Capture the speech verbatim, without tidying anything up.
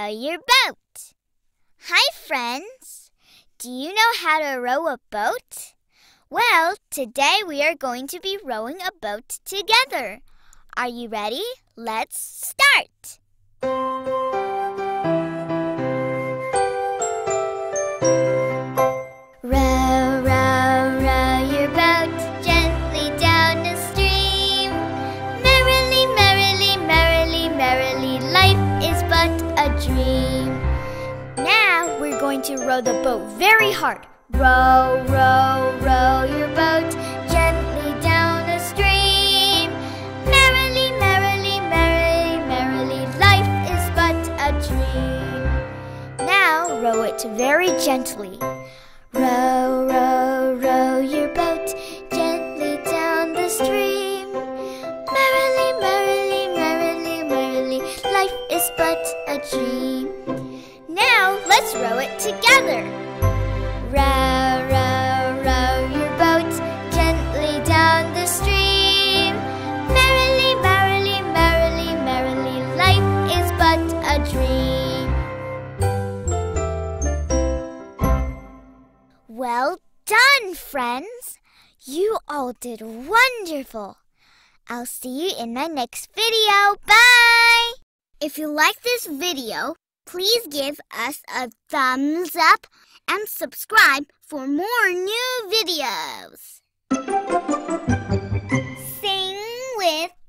row your boat. Hi, friends. Do you know how to row a boat? Well, today we are going to be rowing a boat together. Are you ready? Let's start. To row the boat very hard. Row, row, row your boat gently down the stream. Merrily, merrily, merrily, merrily, life is but a dream. Now row it very gently. Row, row, row your boat gently down the stream. Merrily, merrily, merrily, merrily, life is but a dream. Let's row it together. Row, row, row your boat gently down the stream. Merrily, merrily, merrily, merrily, life is but a dream. Well done, friends. You all did wonderful. I'll see you in my next video. Bye! If you like this video, please give us a thumbs up and subscribe for more new videos. Sing with